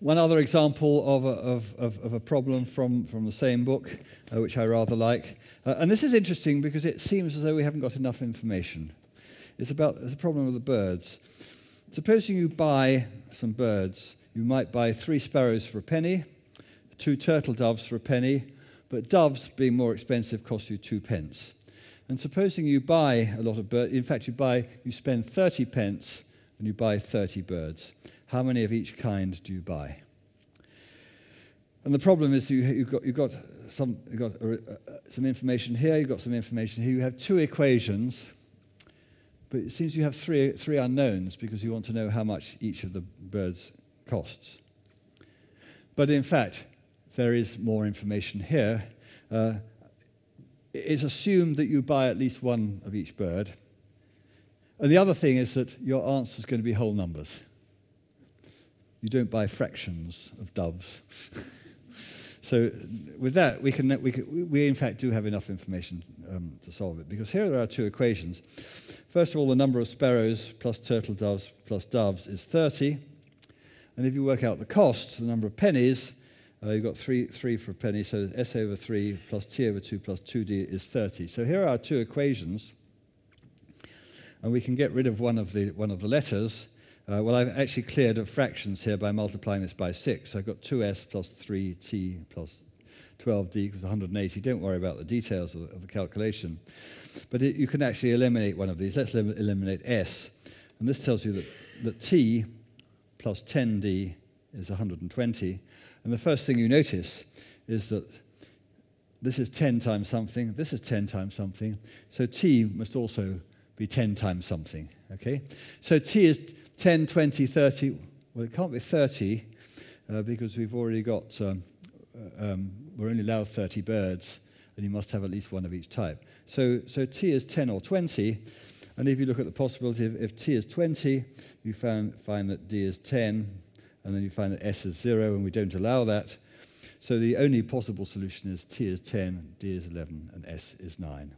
One other example of a problem from the same book, which I rather like, and this is interesting because it seems as though we haven't got enough information. It's a problem of the birds. Supposing you buy some birds, you might buy 3 sparrows for a penny, 2 turtle doves for a penny, but doves, being more expensive, cost you 2 pence. And supposing you buy a lot of birds, in fact, you spend 30 pence and you buy 30 birds. How many of each kind do you buy? And the problem is you've got some information here, you've got some information here. You have 2 equations, but it seems you have three unknowns because you want to know how much each of the birds costs. But in fact, there is more information here. It's assumed that you buy at least 1 of each bird. And the other thing is that your answer is going to be whole numbers. You don't buy fractions of doves. So with that, we in fact do have enough information to solve it, because here are our 2 equations. First of all, the number of sparrows plus turtle doves plus doves is 30. And if you work out the cost, the number of pennies, you've got 3 for a penny, so S over 3 plus T over 2 plus 2D is 30. So here are our 2 equations, and we can get rid of one of the letters. Well, I've actually cleared of fractions here by multiplying this by 6. So I've got 2s plus 3t plus 12d equals 180. Don't worry about the details of the calculation. But you can actually eliminate one of these. Let's eliminate s. And this tells you that t plus 10d is 120. And the first thing you notice is that this is 10 times something. This is 10 times something. So t must also be 10 times something. Okay? So t is 10, 20, 30, well, it can't be 30 because we've already got, we're only allowed 30 birds, and you must have at least 1 of each type. So T is 10 or 20, and if you look at the possibility of if T is 20, you find that D is 10, and then you find that S is 0, and we don't allow that. So the only possible solution is T is 10, D is 11, and S is 9.